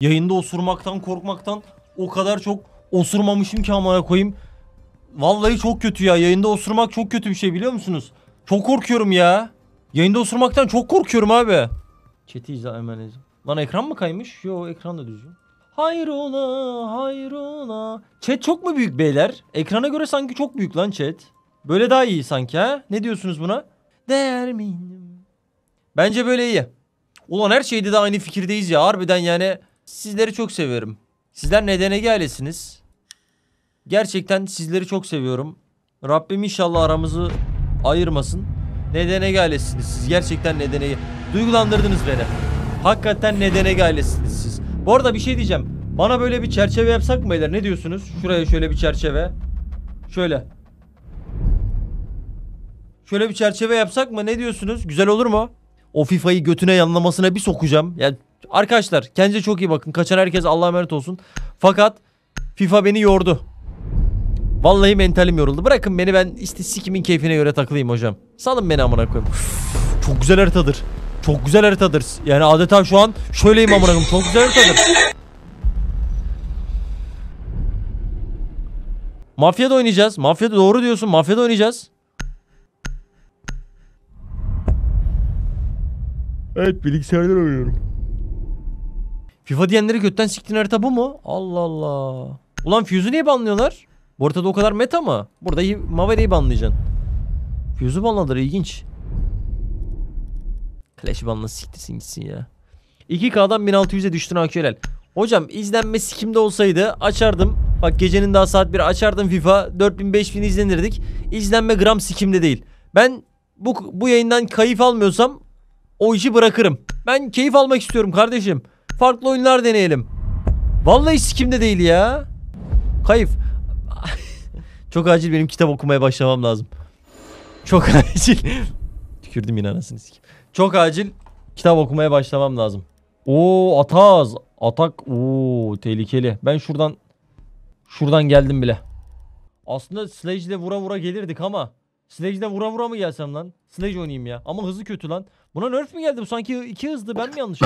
Yayında osurmaktan korkmaktan o kadar çok osurmamışım ki amına koyayım. Vallahi çok kötü ya. Yayında osurmak çok kötü bir şey, biliyor musunuz? Çok korkuyorum ya. Yayında osurmaktan çok korkuyorum abi. Chat'i izah hemen. Lan ekran mı kaymış? Yo, ekran da düz. Hayrola hayrola. Chat çok mu büyük beyler? Ekrana göre sanki çok büyük lan chat. Böyle daha iyi sanki ha? Ne diyorsunuz buna? Değer miyim? Bence böyle iyi. Ulan her şeyde de aynı fikirdeyiz ya. Harbiden yani. Sizleri çok severim. Sizler nedene ailesiniz. Gerçekten sizleri çok seviyorum. Rabbim inşallah aramızı ayırmasın. Nedene ailesiniz siz. Gerçekten nedene... Duygulandırdınız beni. Hakikaten nedene ailesiniz siz. Bu arada bir şey diyeceğim. Bana böyle bir çerçeve yapsak mı beyler? Ne diyorsunuz? Şuraya şöyle bir çerçeve. Şöyle. Şöyle bir çerçeve yapsak mı? Ne diyorsunuz? Güzel olur mu? O FIFA'yı götüne yanlamasına bir sokacağım. Yani arkadaşlar kendinize çok iyi bakın. Kaçan herkes Allah'a emanet olsun. Fakat FIFA beni yordu. Vallahi mentalim yoruldu. Bırakın beni, ben işte sikimin keyfine göre takılayım hocam. Salın beni amına koyayım. Çok güzel haritadır. Çok güzel haritadır. Yani adeta şu an şöyleyim amına koyayım. Çok güzel haritadır. Mafyada oynayacağız. Mafyada, doğru diyorsun. Mafyada oynayacağız. Evet, bilgisayardan oynuyorum. FIFA diyenleri götten siktiğin harita bu mu? Allah Allah. Ulan Fuse'u niye banlıyorlar? Bu haritada o kadar meta mı? Burada Maverick'i banlayacaksın. Fuse'u banladılar, ilginç. Clash'i banla, siktirsin gitsin ya. 2K'dan 1600'e düştün AQ'lel. Hocam izlenmesi kimde olsaydı açardım. Bak gecenin daha saat 1'i açardım FIFA. 4000-5000 izlenirdik. İzlenme gram sikimde değil. Ben bu yayından kayıf almıyorsam o işi bırakırım. Ben keyif almak istiyorum kardeşim. Farklı oyunlar deneyelim. Vallahi sikimde değil ya. Kayıf. Çok acil benim kitap okumaya başlamam lazım. Çok acil. Tükürdüm yine anasını sikim. Çok acil kitap okumaya başlamam lazım. Oo ataz. Atak. Oo tehlikeli. Ben şuradan geldim bile. Aslında Sledge'le vura vura gelirdik ama. Sledge'de vura vura mı gelsem lan? Sledge oynayayım ya. Ama hızı kötü lan. Buna nerf mi geldi? Bu sanki iki hızlı, ben mi yanlış?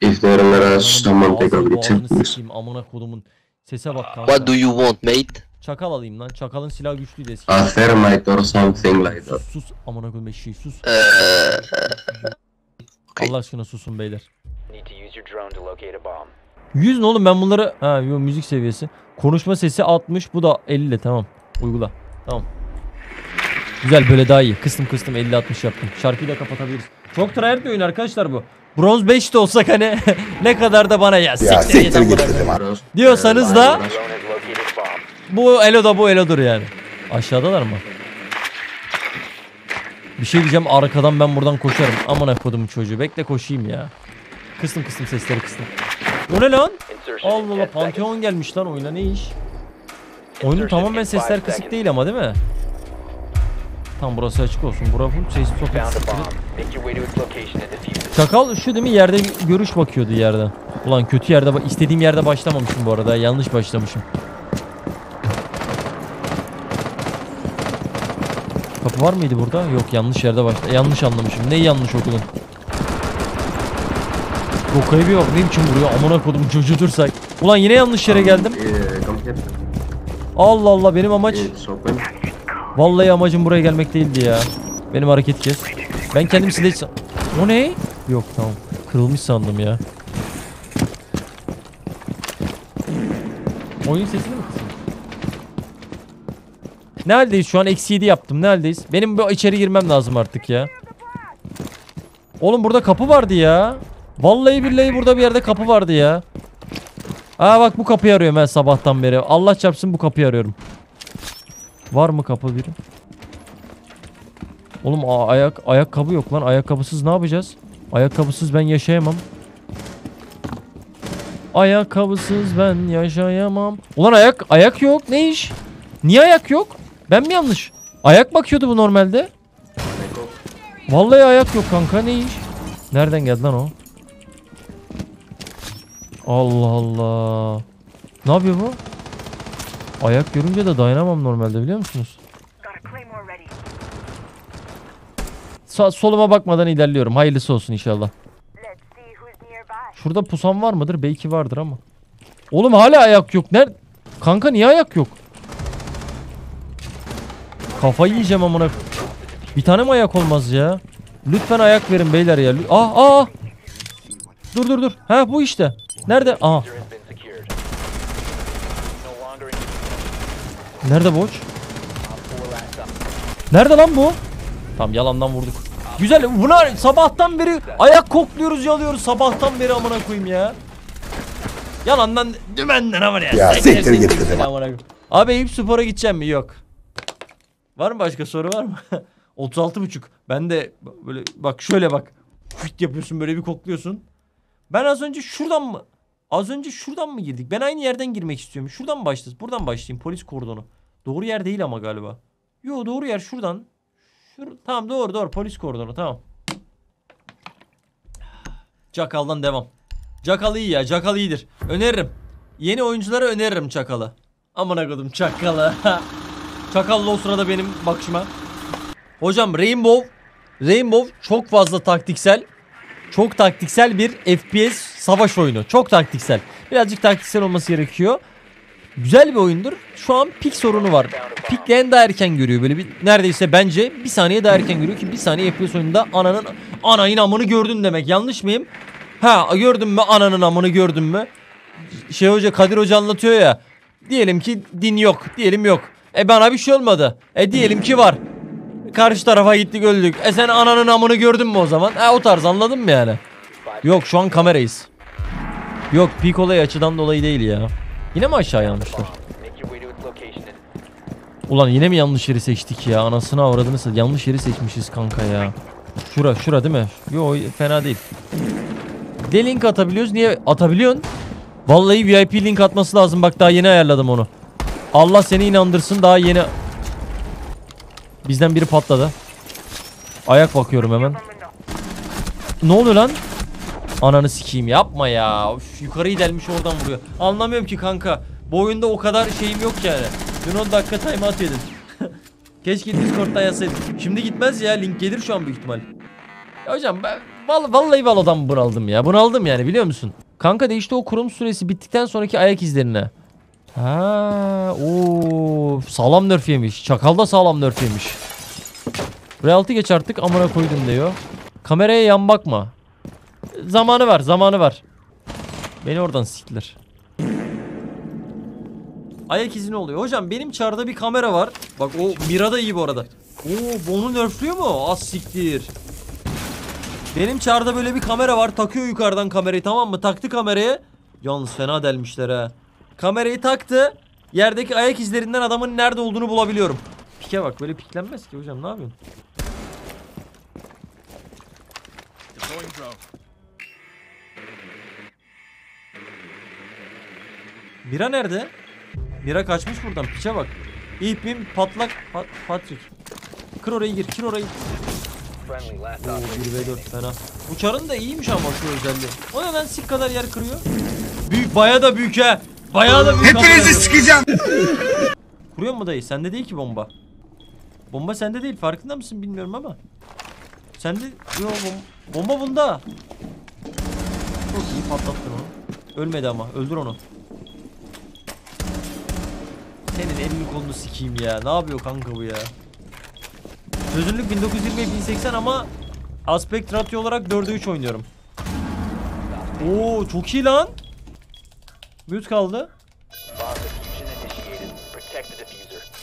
İftarlara tamam tekrar bitirdim. Amına kodumun sese bak kanka. What do you want mate? Çakal alayım lan. Çakalın silahı güçlüydü eski. Afer mate or something like that. Sus amına kodum eşeği sus. Allah aşkına susun beyler. 100 ne oğlum ben bunları? Ha yo, müzik seviyesi. Konuşma sesi 60, bu da 50, tamam. Uygula. Tamam. Güzel, böyle daha iyi. Kıstım 50-60 yaptım. Şarkıyı da kapatabiliriz. Çok tryhard bir oyun arkadaşlar bu. Bronz 5'te olsak hani ne kadar da bana ya siktir diyorsanız da bu elo da bu elodur yani. Aşağıdalar mı? Bir şey diyeceğim, arkadan ben buradan koşarım. Amına kodumun çocuğu. Bekle koşayım ya. Kıstım sesleri kıstım. O ne lan? Allah Allah, Pantheon gelmiş lan oyuna, ne iş? Oyunun tamamen sesler kısık değil ama, değil mi? Tam burası açık olsun. Burası şey, çakal şu değil mi? Yerde görüş bakıyordu yerde. Ulan kötü yerde, istediğim yerde başlamamışım bu arada. Yanlış başlamışım. Kapı var mıydı burada? Yok, yanlış yerde başladım. Yanlış anlamışım. Neyi yanlış okudun? Yok kaybı yok. Ne biçim vuruyor? Amına kodum çocuğu dursak. Ulan yine yanlış yere geldim. Allah Allah, benim amaç... Vallahi amacım buraya gelmek değildi ya. Benim hareket kes. Ben kendim silah... O ne? Yok tamam. Kırılmış sandım ya. Oyun sesini mi kısın? Ne haldeyiz şu an? -7 yaptım. Ne haldeyiz? Benim bu içeri girmem lazım artık ya. Oğlum burada kapı vardı ya. Vallahi billahi burada bir yerde kapı vardı ya. Aa bak, bu kapıyı arıyorum ben sabahtan beri. Allah çarpsın bu kapıyı arıyorum. Var mı kapı biri? Oğlum ayakkabı yok lan. Ayakkabısız ne yapacağız? Ayakkabısız ben yaşayamam. Ayakkabısız ben yaşayamam. Ulan ayak yok. Ne iş? Niye ayak yok? Ben mi yanlış? Ayak bakıyordu bu normalde. Vallahi ayak yok kanka, ne iş? Nereden geldi lan o? Allah Allah. Ne yapıyor bu? Ayak görünce de dayanamam normalde, biliyor musunuz? Soluma bakmadan ilerliyorum. Hayırlısı olsun inşallah. Şurada pusan var mıdır? Belki vardır ama. Oğlum hala ayak yok. Nerede? Kanka niye ayak yok? Kafayı yiyeceğim amına. Bir tane mi ayak olmaz ya? Lütfen ayak verin beyler ya. Ah ah. Dur dur dur. Ha bu işte. Nerede? Aha. Nerede boç? Nerede lan bu? Tam yalandan vurduk. Güzel. Bunlar sabahtan beri ayak kokluyoruz, yalıyoruz sabahtan beri amına koyayım ya. Yalandan dümenden amına ya. Ya siktir git dedim. Abi Eyüp Spor'a gideceğim mi? Yok. Var mı başka soru, var mı? 36,5. Ben de böyle bak, şöyle bak. Fıt yapıyorsun, böyle bir kokluyorsun. Ben az önce şuradan mı? Az önce şuradan mı girdik? Ben aynı yerden girmek istiyorum. Şuradan mı başlayayım? Buradan başlayayım. Polis kordonu. Doğru yer değil ama galiba. Yo, doğru yer şuradan. Tamam, doğru doğru, polis kordonu, tamam. Çakal'dan devam. Çakal iyi ya, Çakal iyidir. Öneririm. Yeni oyunculara öneririm Çakal'ı. Amına koydum Çakal'ı. Çakal'la o sırada benim bakışıma. Hocam Rainbow çok fazla taktiksel. Çok taktiksel bir FPS savaş oyunu. Çok taktiksel. Birazcık taktiksel olması gerekiyor. Güzel bir oyundur. Şu an pik sorunu var. Pikleyen daha erken görüyor. Böyle bir neredeyse bence bir saniye daha erken görüyor ki bir saniye FPS oyununda ananın amını gördün demek. Yanlış mıyım? Ha, gördün mü ananın amını, gördün mü? Şey hoca, Kadir hoca anlatıyor ya. Diyelim ki din yok. Diyelim yok. E bana bir şey olmadı. E diyelim ki var. Karşı tarafa gittik, öldük. E sen ananın amını gördün mü o zaman? E o tarz, anladın mı yani? Yok, şu an kamerayız. Yok, pik olayı açıdan dolayı değil ya. Yine mi aşağı yanlışlar? Ulan yine mi yanlış yeri seçtik ya? Anasını avradını seçtik. Yanlış yeri seçmişiz kanka ya. Şura değil mi? Yo, fena değil. De link atabiliyoruz. Niye atabiliyorsun? Vallahi VIP link atması lazım. Bak daha yeni ayarladım onu. Allah seni inandırsın, daha yeni. Bizden biri patladı. Ayak bakıyorum hemen. Ne oluyor lan? Ananı sikeyim, yapma ya. Üf, yukarıyı delmiş, oradan vuruyor. Anlamıyorum ki kanka. Bu oyunda o kadar şeyim yok yani. Dün 10 dakika time out yedim. Keşke Discord'dan yazsaydım. Şimdi gitmez ya, link gelir şu an büyük ihtimal. Ya hocam ben vallahi Valo'dan bunaldım ya. Bunaldım yani, biliyor musun? Kanka değişti o kurum süresi bittikten sonraki ayak izlerine. Ha, o sağlam nerf yemiş. Çakal da sağlam nerf yemiş. R6 geç artık amına koydum diyor. Kameraya yan bakma. Zamanı var, zamanı var. Beni oradan siktiler. Ayak izi ne oluyor? Hocam benim çarda bir kamera var. Bak o Mira da iyi bu arada. Oo, onu nerflüyor mu? Az siktir. Benim çarda böyle bir kamera var. Takıyor yukarıdan kamerayı, tamam mı? Taktı kamerayı. Yalnız fena delmişler ha. Kamerayı taktı. Yerdeki ayak izlerinden adamın nerede olduğunu bulabiliyorum. Pike bak, böyle piklenmez ki hocam, ne yapıyorsun? Mira nerede? Mira kaçmış buradan, piçe bak. İpim patlak Patrick. Kır orayı, gir, kır orayı. Oo, 1v4 fena. Uçarın da iyiymiş ama şu özelliği. O neden sik kadar yer kırıyor? Büyük, baya da büyük he. Bayağı da büyük. Hepinizi sikeceğim. Kuruyor mu dayı? Sende değil ki bomba. Bomba sende değil. Farkında mısın bilmiyorum ama. Sende yok bomba bunda. Çok iyi patlattın onu. Ölmedi ama. Öldür onu. Senin elini kolunu sikeyim ya. Ne yapıyor kanka bu ya? Çözünürlük 1920x1080 ama aspect ratio olarak 4'e 3 oynuyorum. Oo, çok iyi lan. Mute kaldı.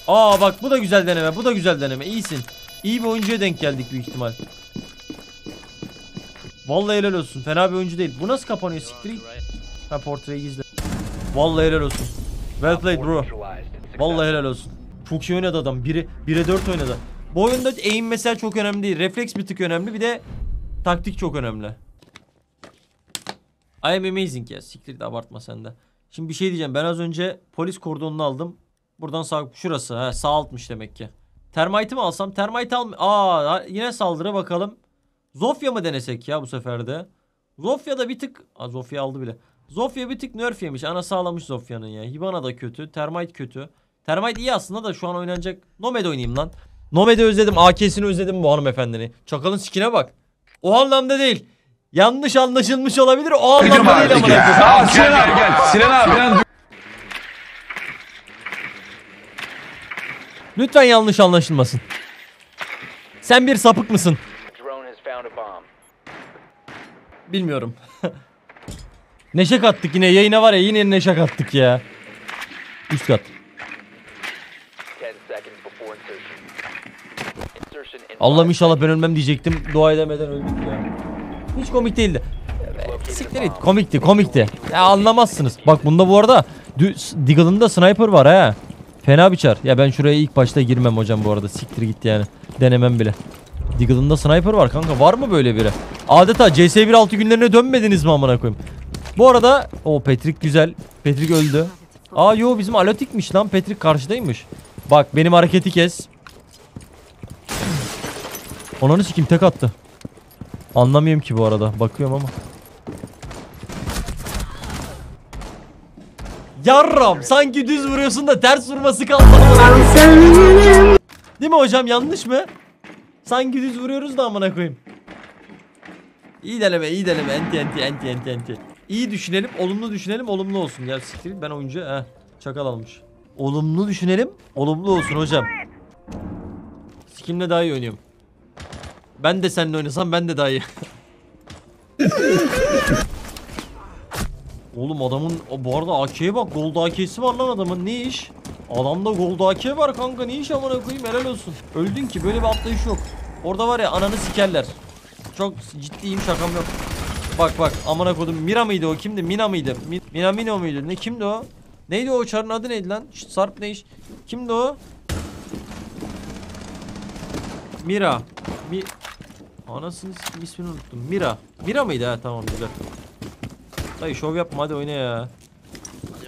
Aa bak, bu da güzel deneme. Bu da güzel deneme. İyisin. İyi bir oyuncuya denk geldik büyük ihtimal. Vallahi helal olsun. Fena bir oyuncu değil. Bu nasıl kapanıyor? Siktir. Ha, portreyi izle. Vallahi helal olsun. Well played bro. Vallahi helal olsun. Çok iyi oynadı adam. 1'e 4 oynadı. Bu oyunda aim mesela çok önemli değil. Refleks bir tık önemli. Bir de taktik çok önemli. I am amazing ya. Siktir de abartma sen de. Şimdi bir şey diyeceğim. Ben az önce polis kordonunu aldım. Buradan sağ, şurası. He, sağ altmış demek ki. Termite'i mi alsam? Termite al. Aa, yine saldırı bakalım. Zofya mı denesek ya bu sefer de? Zofya da bir tık. Aa, Zofya aldı bile. Zofya bir tık nerf yemiş. Ana sağlamış Zofya'nın ya. Hibana da kötü. Termite kötü. Termite iyi aslında da şu an oynanacak. Nomad oynayayım lan. Nomad'i özledim. AK'sini özledim bu hanımefendini. Çakalın sikine bak. O anlamda değil. yanlış anlaşılmış olabilir. O anlamda değil ama. Sinan abi gel. Sinan abi. Lütfen yanlış anlaşılmasın. Sen bir sapık mısın? Bilmiyorum. Neşe kattık yine yayına var ya, yine neşe kattık ya. Üst kat. Allah'ım inşallah ben ölmem diyecektim. Dua edemeden öldük ya. Hiç komik değildi. Siktir et. Komikti, komikti. Ya anlamazsınız. Bak bunda bu arada Diggle'ında sniper var ha. Fena biçer. Ya ben şuraya ilk başta girmem hocam bu arada. Siktir git yani. Denemem bile. Diggle'ında sniper var kanka. Var mı böyle biri? Adeta CS1.6 günlerine dönmediniz mi amına koyayım? Bu arada o Patrick güzel. Patrick öldü. Aa yo bizim Alotik'miş lan. Patrick karşıdaymış. Bak benim hareketi kes. Ananı sikeyim tek attı. Anlamıyorum ki bu arada. Bakıyorum ama. Yarram sanki düz vuruyorsun da ters vurması kaldı. Değil mi hocam, yanlış mı? Sanki düz vuruyoruz da amına koyayım. İyi deneme, iyi deneme. Enti. İyi düşünelim, olumlu düşünelim, olumlu olsun. Ya siktir ben oyuncu çakal almış. Olumlu düşünelim, olumlu olsun hocam. Sikimle daha iyi oynuyorum. Ben de seninle oynasam ben de daha iyi. Oğlum adamın bu arada AK'ye bak, gold AK'si var lan adamın, ne iş? Adamda gold AK var kanka, ne iş amına koyayım, helal olsun. Öldün ki böyle bir atlayış yok. Orada var ya ananı sikerler. Çok ciddiyim, şakam yok. Bak bak amına koydum. Mira mıydı o, kimdi? Mina mıydı? Minamino muydu? Ne kimdi o? Neydi o uçarın adı, neydi lan? Şşt, Sarp ne iş? Kimdi o? Mira. Anasını sikeyim, ismini unuttum. Mira. Mira mıydı ha, tamam güzel. Dayı şov yapma hadi oyna ya. Is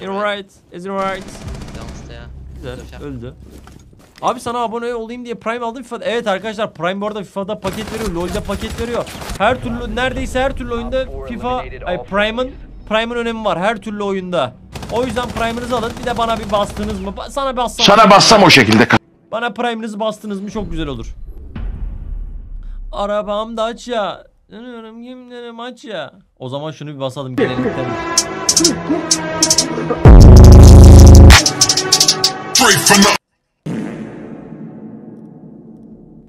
it right? Güzel öldü. Abi sana abone olayım diye Prime aldım FIFA'da. Evet arkadaşlar Prime bu arada FIFA'da paket veriyor. LoL'da paket veriyor. Her türlü neredeyse her türlü oyunda Prime'ın önemi var her türlü oyunda. O yüzden Prime'ınızı alın. Bir de bana bir bastınız mı? Sana bassam. Sana bassam o şekilde. Bana Prime'ınızı bastınız mı çok güzel olur. Arabam da aç ya. Dönüyorum kimlerim aç ya. O zaman şunu bir basalım gelelim.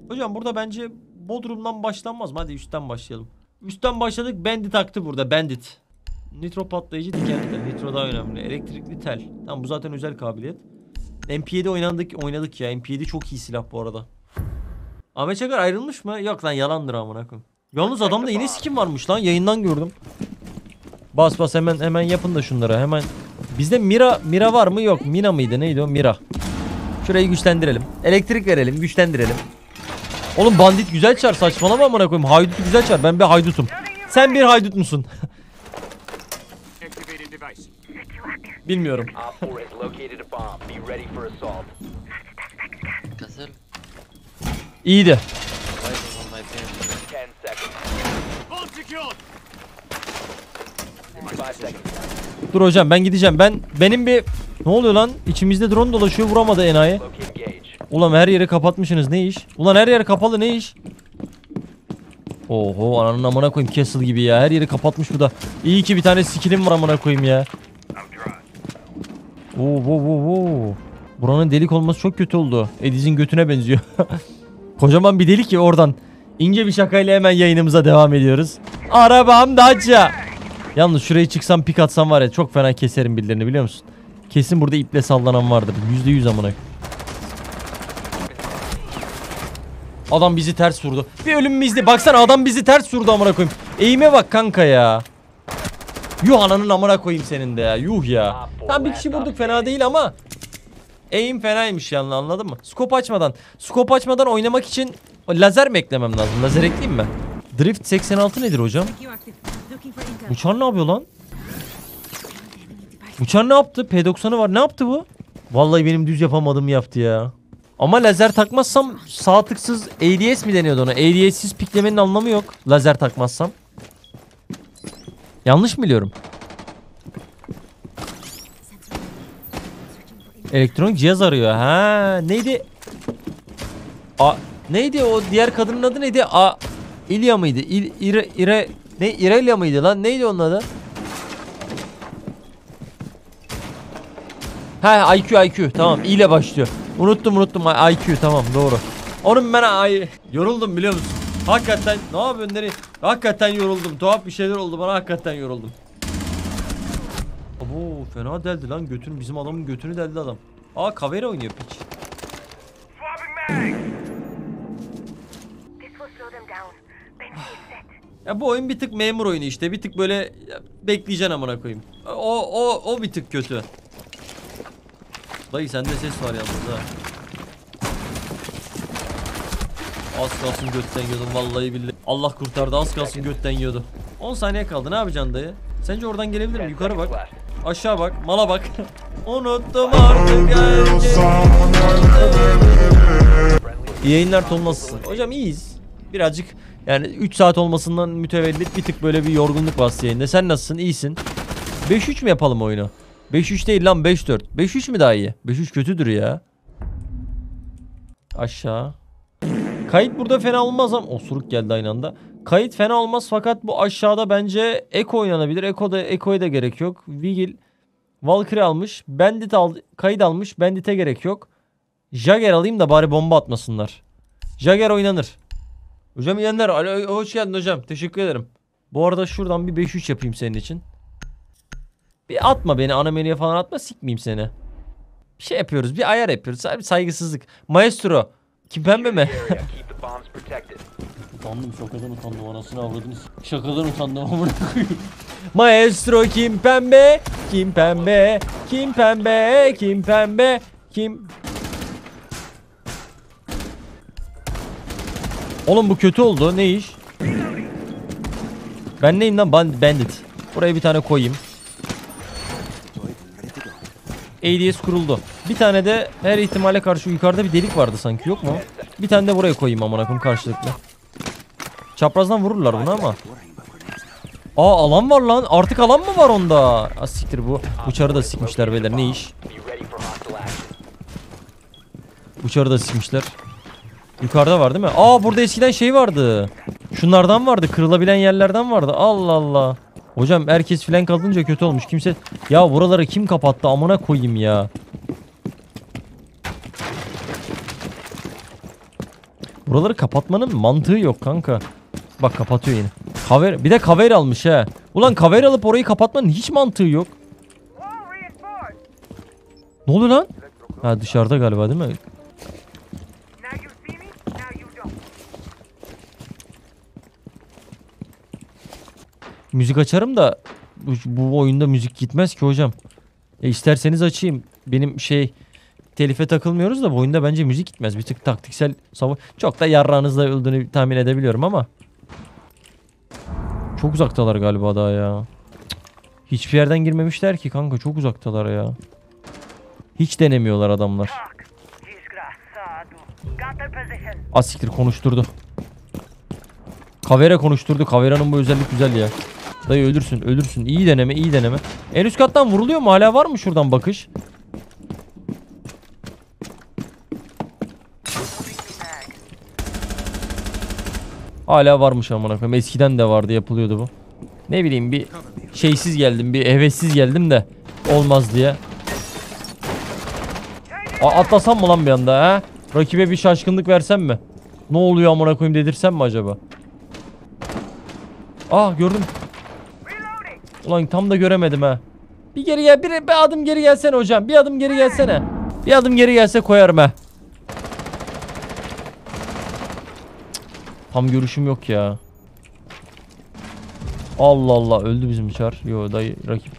Hocam burada bence Bodrum'dan başlanmaz mı? Hadi üstten başlayalım. Üstten başladık. Bandit aktı burada. Bandit. Nitro patlayıcı dikenli tel. Nitro daha önemli. Elektrikli tel. Tamam bu zaten özel kabiliyet. MP7 oynadık ya. MP7 çok iyi silah bu arada. Ahmet Çakar ayrılmış mı? Yok lan yalandır amına koyayım. Yalnız adamda yine skin varmış lan. Yayından gördüm. Bas hemen yapın da şunlara. Hemen. Bizde Mira var mı? Yok. Mina mıydı? Neydi o? Mira. Şurayı güçlendirelim. Elektrik verelim. Güçlendirelim. Oğlum bandit güzel çar, saçmalama amına koyayım. Haydut güzel çar. Ben bir haydutum. Sen bir haydut musun? Bilmiyorum. İyiydi. Dur hocam ben gideceğim. Benim bir ne oluyor lan? İçimizde drone dolaşıyor, vuramadı enayi. Ulan her yeri kapatmışsınız, ne iş? Ulan her yer kapalı, ne iş? Oho ananın amına koyayım, castle gibi ya. Her yeri kapatmış bu da. İyi ki bir tane skillim var amına koyayım ya. Oo. Buranın delik olması çok kötü oldu. Ediz'in götüne benziyor. Kocaman bir delik ya oradan. İnce bir şakayla hemen yayınımıza devam ediyoruz. Arabam Dacia. Yalnız şuraya çıksam pik atsam var ya çok fena keserim birilerini, biliyor musun? Kesin burada iple sallanan vardır. %100 amına koyayım. Adam bizi ters vurdu. Bir ölümümüzde baksana adam bizi ters vurdu amına koyayım. Eğime bak kanka ya. Yuh ananın amına koyayım senin de ya. Yuh ya. Tam bir kişi vurduk fena değil ama eğim fenaymış yani, anladın mı? Scope açmadan oynamak için lazer mi eklemem lazım? Lazer ekleyeyim mi? Drift 86 nedir hocam? Uçan ne yapıyor lan? Uçan ne yaptı? P90'ı var. Ne yaptı bu? Vallahi benim düz yapamadığımı yaptı ya. Ama lazer takmazsam sağ tıksız ADS mi deniyordu ona? ADS'siz piklemenin anlamı yok. Lazer takmazsam. Yanlış mı biliyorum? Elektronik cihaz arıyor. Ha, neydi? Neydi o diğer kadının adı, neydi? İlya mıydı? İrelia mıydı lan? Neydi onun adı? Ha, IQ tamam, i ile başlıyor. Unuttum IQ, tamam doğru. Onun ben yoruldum biliyor musun? Hakikaten ne yapıyorsun nereye? Hakikaten yoruldum. Tuhaf bir şeyler oldu bana, hakikaten yoruldum. Abo fena deldi lan, götünü, bizim adamın götünü deldi adam. Aa Kaveri oynuyor piç. Ya bu oyun bir tık memur oyunu işte. Bir tık böyle bekleyeceksin amına koyayım. O bir tık kötü. Dayı sende ses var yalnız ha. Az kalsın götten yiyordum vallahi billahi. Allah kurtardı, az kalsın götten yiyordu. 10 saniye kaldı, ne yapacaksın dayı? Sence oradan gelebilir mi? Yukarı bak. Aşağı bak. Mala bak. Unuttum artık. İyi yayınlar Tom, nasılsın? Hocam iyiyiz. Birazcık yani 3 saat olmasından mütevellit bir tık böyle bir yorgunluk bastı yayında. Sen nasılsın? İyisin. 5-3 mü yapalım oyunu? 5-3 değil lan, 5-4. 5-3 mü daha iyi? 5-3 kötüdür ya. Aşağı. Kayıt burada fena olmaz ama osuruk geldi aynı anda. Kayıt fena olmaz fakat bu aşağıda bence Eko oynanabilir. Eko'ya da gerek yok. Vigil Valkyrie almış. Bandit aldı. Kayıt almış. Bandit'e gerek yok. Jagger alayım da bari bomba atmasınlar. Jagger oynanır. Hocam yenler. Alo, hoş geldin hocam. Teşekkür ederim. Bu arada şuradan bir 5-3 yapayım senin için. Bir atma beni, ana menüye falan atma, sikmeyeyim seni. Bir şey yapıyoruz, bir ayar yapıyoruz. Bir saygısızlık. Maestro. Kim, pembe mi? Utandım, şakadan utandım, anasını avradınız. Şakadan utandım amına koyayım. Maestro kim pembe? Kim pembe? Kim pembe? Kim pembe? Kim? Oğlum bu kötü oldu. Ne iş? Ben neyim lan? Bandit. Buraya bir tane koyayım. ADS kuruldu. Bir tane de her ihtimale karşı yukarıda bir delik vardı sanki, yok mu? Bir tane de buraya koyayım amına koyayım karşılıklı. Çaprazdan vururlar bunu ama. Aa alan var lan. Artık alan mı var onda? Az siktir bu. Uçarı da sikmişler beyler. Ne iş? Uçarı da sikmişler. Yukarıda var değil mi? Aa burada eskiden şey vardı. Şunlardan vardı. Kırılabilen yerlerden vardı. Allah Allah. Hocam herkes filan kalınca kötü olmuş. Kimse... Ya buraları kim kapattı amına koyayım ya. Buraları kapatmanın mantığı yok kanka. Bak kapatıyor yine. Kaver... Bir de Kaver almış he. Ulan Kaver alıp orayı kapatmanın hiç mantığı yok. Ne oluyor lan? Ha dışarıda galiba değil mi? Müzik açarım da bu oyunda müzik gitmez ki hocam. İsterseniz açayım. Benim telife takılmıyoruz da bu oyunda bence müzik gitmez. Bir tık taktiksel savaş. Çok da yarrağınızla öldüğünü tahmin edebiliyorum ama. Çok uzaktalar galiba daha ya. Hiçbir yerden girmemişler ki kanka, çok uzaktalar ya. Hiç denemiyorlar adamlar. Asiktir konuşturdu. Kavera konuşturdu. Kavera'nın bu özellik güzel ya. Dayı ölürsün. İyi deneme, iyi deneme. En üst kattan vuruluyor mu? Hala var mı şuradan bakış? Hala varmış amına koyayım. Eskiden de vardı, yapılıyordu bu. Ne bileyim bir şeysiz geldim, bir hevessiz geldim de olmaz diye. Atlasam mı lan bir anda ha? Rakibe bir şaşkınlık versem mi? Ne oluyor amına koyayım dedirsem mi acaba? Ah gördüm. Ulan tam da göremedim ha. Bir geri gel, bir adım geri gelsene hocam. Bir adım geri gelsene. Bir adım geri gelse koyarım ha. Tam görüşüm yok ya. Allah Allah, öldü bizim çar. Yo dayı rakip.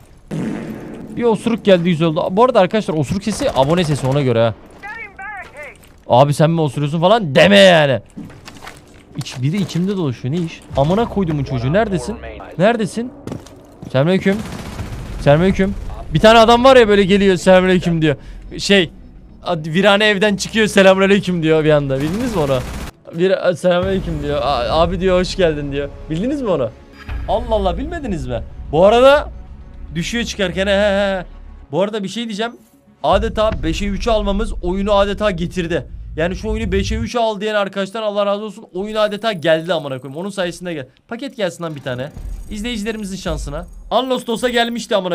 Bir osuruk geldi, yüz oldu. Bu arada arkadaşlar osuruk sesi abone sesi, ona göre ha. Abi sen mi osuruyorsun falan deme yani. Biri içimde dolaşıyor, ne iş? Amına koydumun çocuğu, neredesin? Neredesin? Selamünaleyküm. Selamünaleyküm. Bir tane adam var ya böyle geliyor selamünaleyküm diyor. Virane evden çıkıyor selamünaleyküm diyor bir anda. Bildiniz mi onu? Selamünaleyküm diyor. Abi diyor hoş geldin diyor. Bildiniz mi onu? Allah Allah, bilmediniz mi? Bu arada düşüyor çıkarken he. Bu arada bir şey diyeceğim. Adeta 5'e 3'ü almamız oyunu adeta getirdi. Yani şu oyunu 5'e 3 al diyen arkadaşlar Allah razı olsun. Oyun adeta geldi amına koyayım. Onun sayesinde gel. Paket gelsin lan bir tane. İzleyicilerimizin şansına. Anlostos'a gelmişti amına koyayım.